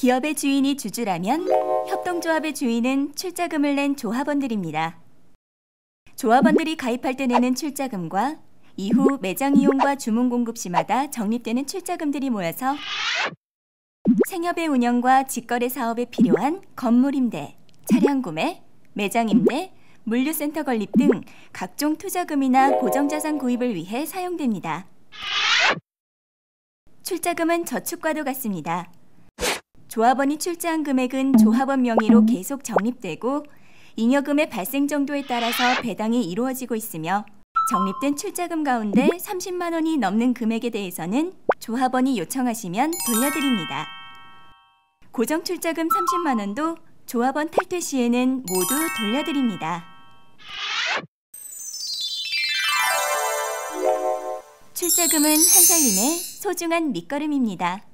기업의 주인이 주주라면 협동조합의 주인은 출자금을 낸 조합원들입니다. 조합원들이 가입할 때 내는 출자금과 이후 매장 이용과 주문 공급 시마다 적립되는 출자금들이 모여서 생협의 운영과 직거래 사업에 필요한 건물 임대, 차량 구매, 매장 임대, 물류센터 건립 등 각종 투자금이나 고정자산 구입을 위해 사용됩니다. 출자금은 저축과도 같습니다. 조합원이 출자한 금액은 조합원 명의로 계속 적립되고 잉여금의 발생 정도에 따라서 배당이 이루어지고 있으며 적립된 출자금 가운데 30만 원이 넘는 금액에 대해서는 조합원이 요청하시면 돌려드립니다. 고정 출자금 30만 원도 조합원 탈퇴 시에는 모두 돌려드립니다. 출자금은 한살림의 소중한 밑거름입니다.